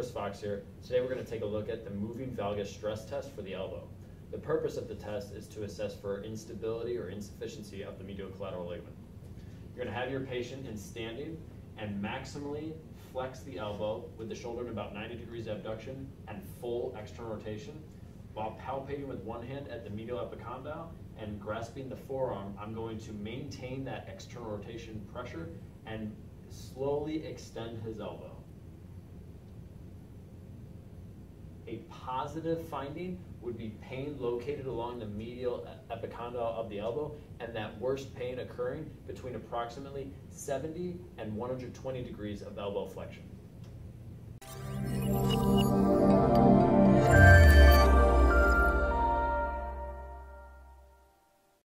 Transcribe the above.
Chris Fox here. Today we're going to take a look at the moving valgus stress test for the elbow. The purpose of the test is to assess for instability or insufficiency of the medial-collateral ligament. You're going to have your patient in standing and maximally flex the elbow with the shoulder at about 90 degrees abduction and full external rotation while palpating with one hand at the medial epicondyle and grasping the forearm. I'm going to maintain that external rotation pressure and slowly extend his elbow. A positive finding would be pain located along the medial epicondyle of the elbow, and that worst pain occurring between approximately 70 and 120 degrees of elbow flexion.